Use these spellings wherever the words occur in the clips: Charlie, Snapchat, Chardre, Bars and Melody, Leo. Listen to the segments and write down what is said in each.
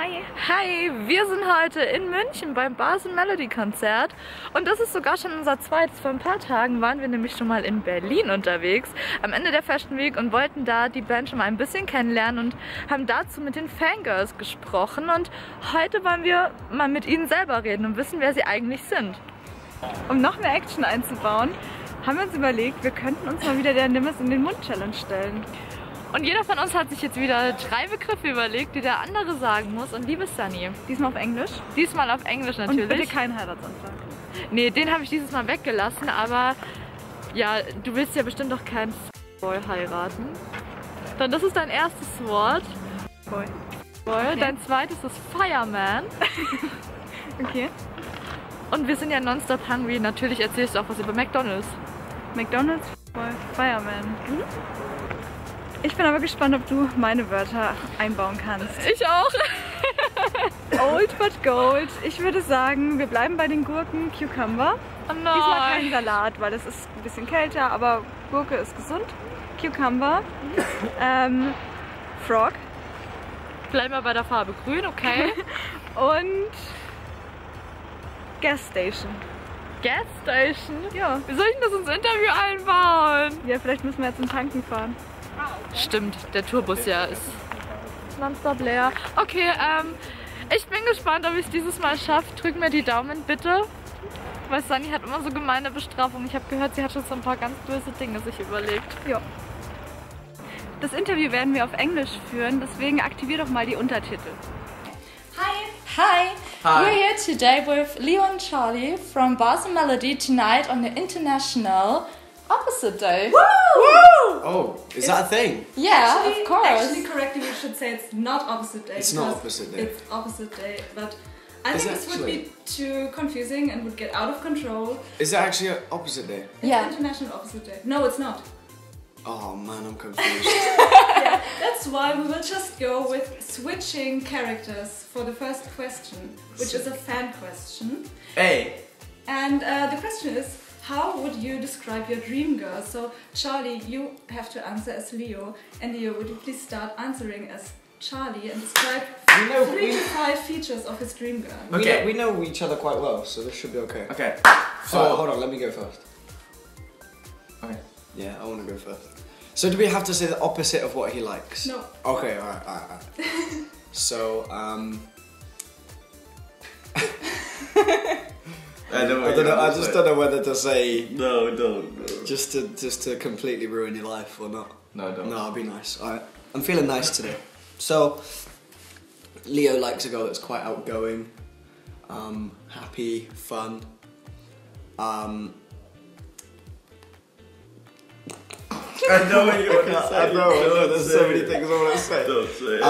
Hi. Hi, wir sind heute in München beim Bars and Melody Konzert und das ist sogar schon unser zweites. Vor ein paar Tagen waren wir nämlich schon mal in Berlin unterwegs, am Ende der Fashion Week, und wollten da die Band schon mal ein bisschen kennenlernen und haben dazu mit den Fangirls gesprochen, und heute wollen wir mal mit ihnen selber reden und wissen, wer sie eigentlich sind. Um noch mehr Action einzubauen, haben wir uns überlegt, wir könnten uns mal wieder der Nimmers in den Mund Challenge stellen. Und jeder von uns hat sich jetzt wieder 3 Begriffe überlegt, die der andere sagen muss. Und liebes Sunny. Diesmal auf Englisch? Diesmal auf Englisch natürlich. Und bitte keinen Heiratsantrag. Nee, den habe ich dieses Mal weggelassen, aber ja, du willst ja bestimmt doch keinen Boy heiraten. Dann das ist dein erstes Wort. Boy. Boy. Okay. Dein zweites ist Fireman. Okay. Und wir sind ja nonstop hungry. Natürlich erzählst du auch was über McDonald's. McDonald's, Boy, Fireman. Mhm. Ich bin aber gespannt, ob du meine Wörter einbauen kannst. Ich auch. Old but gold. Ich würde sagen, wir bleiben bei den Gurken. Cucumber. Oh nein. Diesmal kein Salat, weil es ist ein bisschen kälter, aber Gurke ist gesund. Cucumber. Frog. Bleiben wir bei der Farbe grün, okay. Und Gas Station. Gas Station? Ja. Wie soll ich das ins Interview einbauen? Ja, vielleicht müssen wir jetzt zum Tanken fahren. Stimmt, der Tourbus ja ist nonstop leer. Okay, ich bin gespannt, ob ich es dieses Mal schaffe. Drück mir die Daumen, bitte. Weil Sunny hat immer so gemeine Bestrafung. Ich habe gehört, sie hat schon so ein paar ganz böse Dinge sich überlegt. Ja. Das Interview werden wir auf Englisch führen, deswegen aktivier doch mal die Untertitel. Hi! Hi! Hi. We're here today with Leo and Charlie from Bars and Melody tonight on the International Opposite Day. Woo! Woo! Oh, is that a thing? Yeah, actually, of course. Actually, correctly, we should say it's not opposite day. It's not opposite day. It's opposite day, but I think this would be too confusing and would get out of control. Is that actually an opposite day? Yeah. It's International Opposite Day. No, it's not. Oh man, I'm confused. Yeah, that's why we will just go with switching characters for the first question, which is a fan question. Hey! And the question is, how would you describe your dream girl? So, Charlie, you have to answer as Leo, and Leo, would you please start answering as Charlie and describe 3 to 5 features of his dream girl? Okay, we know each other quite well, so this should be okay. Okay. So, hold on, let me go first. Okay. Yeah, I want to go first. So, do we have to say the opposite of what he likes? No. Okay, alright. So, I just don't know whether to say no, don't. Just to completely ruin your life or not. No, don't. No, I'll be nice. All right. I'm feeling nice today. So, Leo likes a girl that's quite outgoing, happy, fun. I know what you want to say. I know. There's so many things I want to say. Don't say it.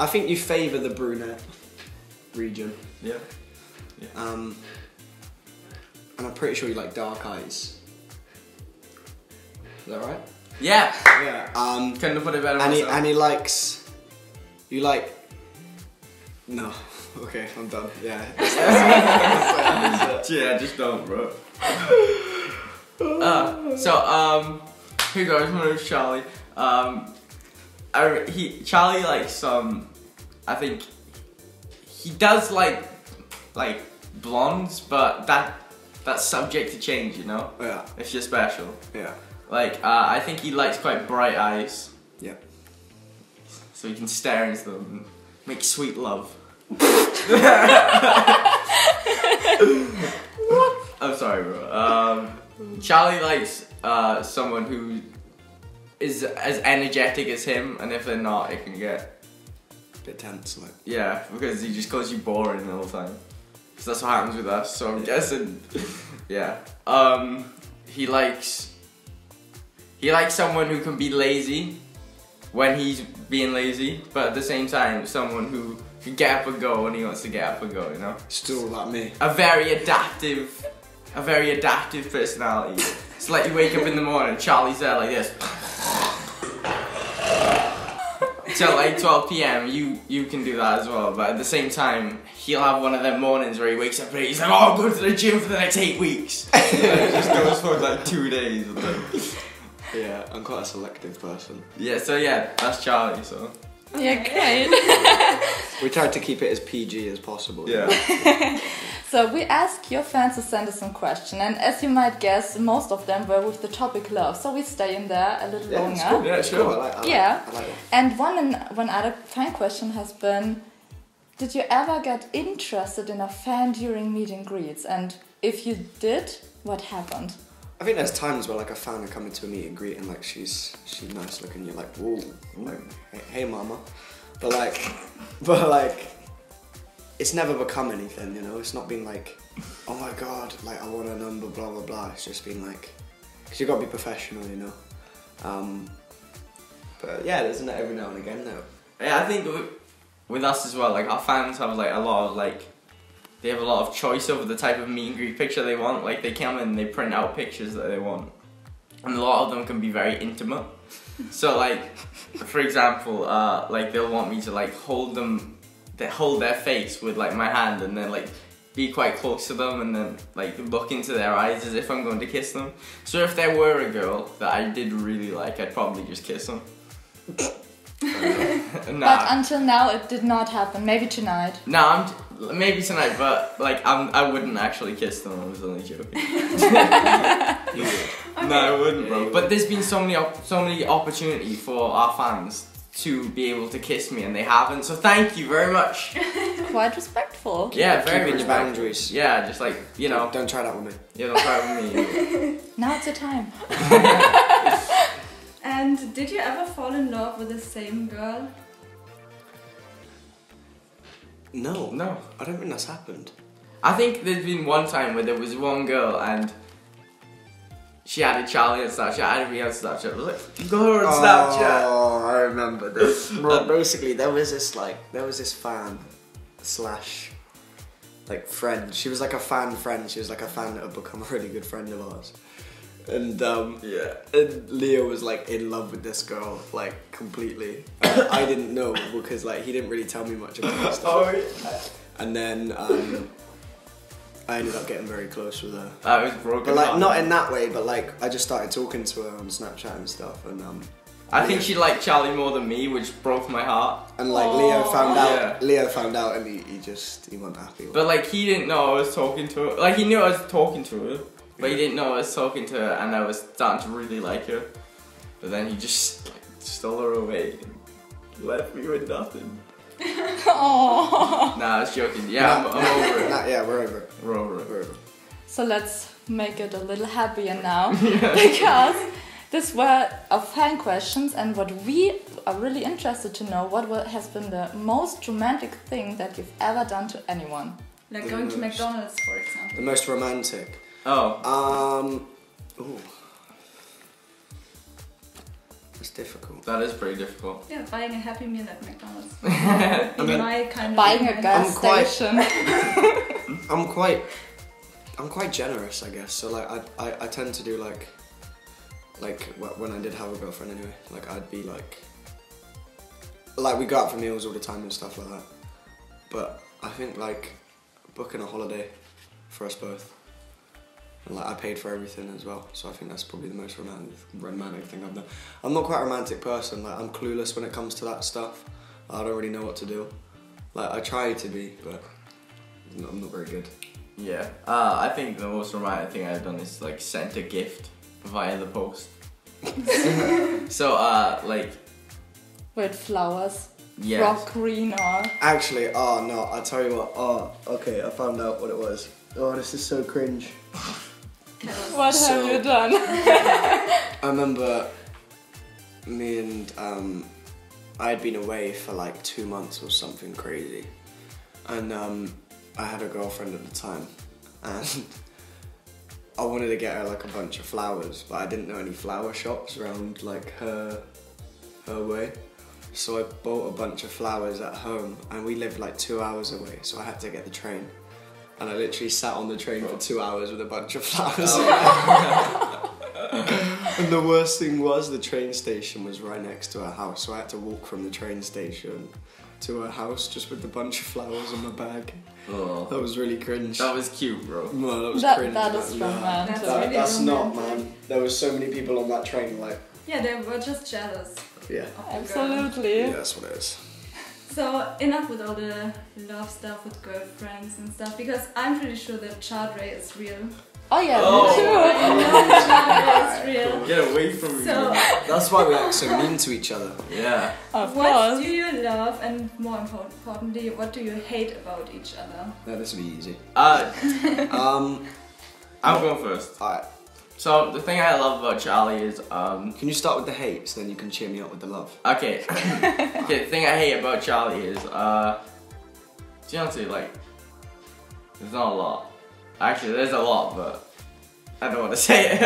I think you favour the brunette region. Yeah. Yeah. And I'm pretty sure you like dark eyes. Is that right? Yeah. Yeah. Couldn't have put it better myself. And he likes. You like. No. Okay, I'm done. Yeah. Yeah, just don't, bro. Here goes my name is Charlie. Charlie likes some. I think he does like blondes, but that's subject to change, you know? Yeah. If you're special. Yeah. Like, I think he likes quite bright eyes. Yeah. So you can stare into them and make sweet love. What? I'm sorry, bro. Charlie likes someone who is as energetic as him, and if they're not, it can get a bit tense, like. Yeah, because he just calls you boring the whole time. So that's what happens with us, so I'm guessing. Yeah. He likes someone who can be lazy when he's being lazy, but at the same time someone who can get up and go when he wants to get up and go, you know? Still like me. A very adaptive personality. It's like you wake up in the morning, Charlie's there like this. Till like 12 PM, you can do that as well, but at the same time, he'll have one of them mornings where he wakes up and he's like, oh, I'll go to the gym for the next 8 weeks. It just goes for like 2 days. Yeah, I'm quite a selective person. Yeah, so yeah, that's Charlie, so. Yeah, great. We tried to keep it as PG as possible. Yeah. So we asked your fans to send us some questions, and as you might guess, most of them were with the topic love. So we stay in there a little longer. It's cool. Yeah, it's sure. Cool. I like that. And one other fan question has been, did you ever get interested in a fan during meet and greets? And if you did, what happened? I think there's times where like a fan will come into a meet and greet and like she's nice looking, you're like, whoa, like, hey mama. But like it's never become anything, you know, it's not been like, oh my god, like I want a number, blah blah blah. It's just been like, because you've got to be professional, you know. But yeah, there's that every now and again though. Yeah, I think with us as well, like our fans have like a lot of like, they have a lot of choice over the type of meet and greet picture they want. Like they come in and they print out pictures that they want. And a lot of them can be very intimate. So like, for example, like they'll want me to like hold their face with like my hand and then like be quite close to them and then like look into their eyes as if I'm going to kiss them. So if there were a girl that I did really like, I'd probably just kiss them. Nah. But until now it did not happen. Maybe tonight. Nah, maybe tonight, but like I wouldn't actually kiss them. I was only joking. Okay. No, I wouldn't, bro. But there's been so many opportunity for our fans to be able to kiss me, and they haven't. So thank you very much. Quite respectful. Yeah, very respectful. Boundaries. Yeah, just like, you know. Don't try that with me. Yeah, don't try it with me. Now it's your time. And did you ever fall in love with the same girl? No, no, I don't think that's happened. I think there's been one time where there was one girl and she added Charlie on Snapchat, added me on Snapchat. I was like, go on Snapchat. Oh, I remember this. Well, basically, there was this fan slash like friend. She was like a fan friend. She was like a fan that had become a really good friend of ours. And yeah, and Leo was like in love with this girl, like completely. I didn't know because like he didn't really tell me much about this stuff. And then I ended up getting very close with her. I was broken. But like not in that way, but like I just started talking to her on Snapchat and stuff. And I think she liked Charlie more than me, which broke my heart. And like Leo found out, and he wasn't happy. But like he didn't know I was talking to her. Like he knew I was talking to her. But he didn't know I was talking to her, and I was starting to really like her. But then he just like, stole her away and left me with nothing. Aww. Nah, I was joking. Yeah, I'm over it. Yeah, we're over it. We're over it. We're over it. So let's make it a little happier now. Yeah. Because these were our fan questions, and what we are really interested to know, what has been the most romantic thing that you've ever done to anyone? Like going to McDonald's, for example. The most romantic. Oh. Ooh. That's difficult. That is pretty difficult. Yeah, buying a Happy Meal at McDonald's. I mean, my kind buying of a gas station. I'm quite generous, I guess. So like, I tend to do like when I did have a girlfriend anyway. Like I'd be like we go out for meals all the time and stuff like that. But I think like booking a holiday for us both. And like I paid for everything as well, so I think that's probably the most romantic thing I've done. I'm not quite a romantic person, like I'm clueless when it comes to that stuff. I don't really know what to do. Like I try to be, but I'm not very good. Yeah, I think the most romantic thing I've done is like sent a gift via the post. So like with flowers. Yes. Rock green or... Actually, oh no, I'll tell you what, oh okay, I found out what it was. Oh, this is so cringe. What have you done? I remember me and I had been away for like 2 months or something crazy, and I had a girlfriend at the time, and I wanted to get her like a bunch of flowers, but I didn't know any flower shops around like her way, so I bought a bunch of flowers at home, and we lived like 2 hours away, so I had to get the train. And I literally sat on the train for 2 hours with a bunch of flowers. Oh. And the worst thing was the train station was right next to her house, so I had to walk from the train station to her house just with a bunch of flowers in my bag. Oh. That was really cringe. That was cute, bro. No, that was cringe. That is romantic. That's not, man. There were so many people on that train, like... Yeah, they were just jealous. Yeah. Absolutely. Yeah, that's what it is. So enough with all the love stuff with girlfriends and stuff, because I'm pretty sure that Chardre is real. Oh yeah, me too! I know Chardre is real. Get away from me. So, that's why we act so mean to each other. Yeah. What do you love, and more importantly, what do you hate about each other? No, this will be easy. I'll go first. Alright. So the thing I love about Charlie is can you start with the hate so then you can cheer me up with the love? Okay. The thing I hate about Charlie is honestly, like, there's not a lot. Actually, there's a lot, but I don't want to say it.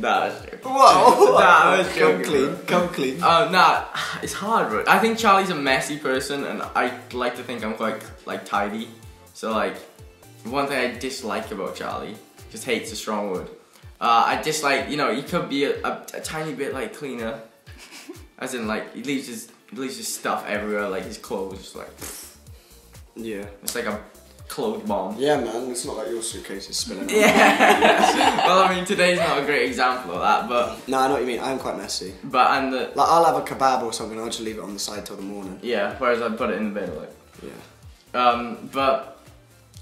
Nah, it's joking. Whoa! Nah, it's joking. Come clean, come clean. Nah, it's hard, bro. I think Charlie's a messy person, and I like to think I'm quite tidy. So like, one thing I dislike about Charlie, just hate's a strong word. I dislike, you know, he could be a tiny bit like cleaner, as in like he leaves his stuff everywhere, like his clothes, just like yeah, it's like a clothes bomb. Yeah, man, it's not like your suitcase is spilling. Yeah. Well, I mean, today's not a great example of that, but no, I know what you mean. I'm quite messy. But and the like, I'll have a kebab or something. I'll just leave it on the side till the morning. Yeah, whereas I put it in the bin, like yeah. But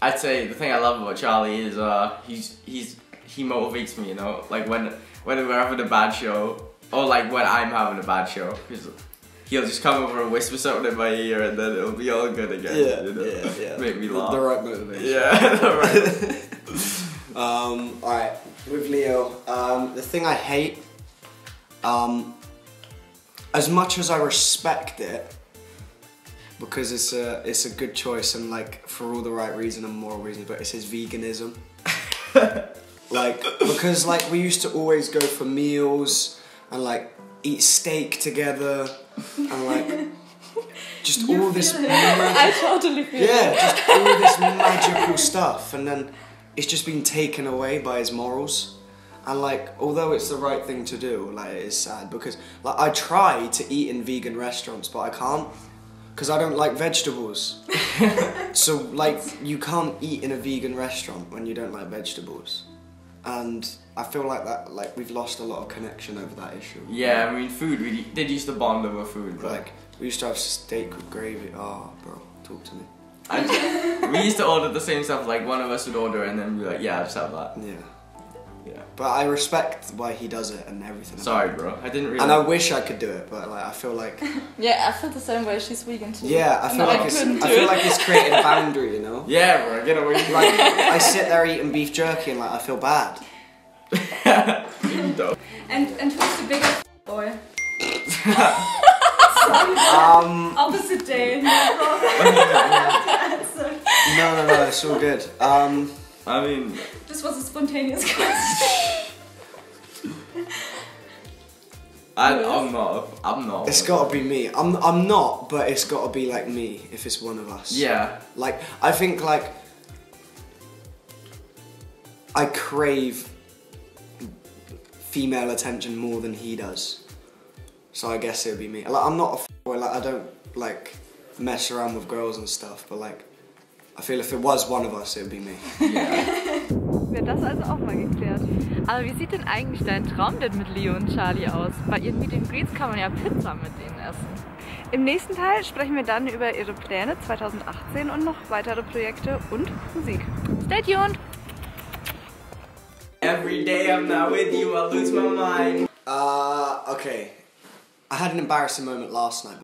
I'd say the thing I love about Charlie is he motivates me. You know, like when we're having a bad show, or like when I'm having a bad show, because he'll just come over and whisper something in my ear, and then it'll be all good again. Yeah, you know? Yeah. Make me laugh. The right motivation. Yeah, the right. Alright, with Leo, the thing I hate, as much as I respect it, because it's a good choice and like for all the right reason and moral reasons, but it's his veganism. Like, because like we used to always go for meals and like eat steak together. And like, just all this magical stuff, and then it's just been taken away by his morals. And like, although it's the right thing to do, like it is sad, because like I try to eat in vegan restaurants, but I can't, because I don't like vegetables. So like, you can't eat in a vegan restaurant when you don't like vegetables. And I feel like that, like we've lost a lot of connection over that issue. Yeah, I mean, food, we did used to bond over food, but like we used to have steak with gravy. Oh, bro, talk to me. We used to order the same stuff. Like one of us would order, and then be like, "Yeah, I'll just have that." Yeah. But I respect why he does it and everything. Sorry, bro, I didn't really. And I wish I could do it, but like I feel like. Yeah, I feel the same way. She's vegan too. Yeah, I feel like it's created a boundary, you know. Yeah, bro, get away. Like I sit there eating beef jerky and like I feel bad. And who's the biggest boy? Opposite day. No, it's all good. I mean, this was a spontaneous question. I'm not. It's gotta be me. I'm not, but it's gotta be like me if it's one of us. Yeah. Like I think like I crave female attention more than he does, so I guess it would be me. Like, I'm not a boy, like I don't like mess around with girls and stuff, but like I feel if it was one of us, it would be me. Yeah. Wird das also auch mal geklärt. Aber wie sieht denn eigentlich dein Traum denn mit Leo und Charlie aus? Bei ihren Meet and Greets kann man ja Pizza mit denen essen. Im nächsten Teil sprechen wir dann über ihre Pläne 2018 und noch weitere Projekte und Musik. Stay tuned! Every day I'm not with you, I lose my mind. Okay. I had an embarrassing moment last night.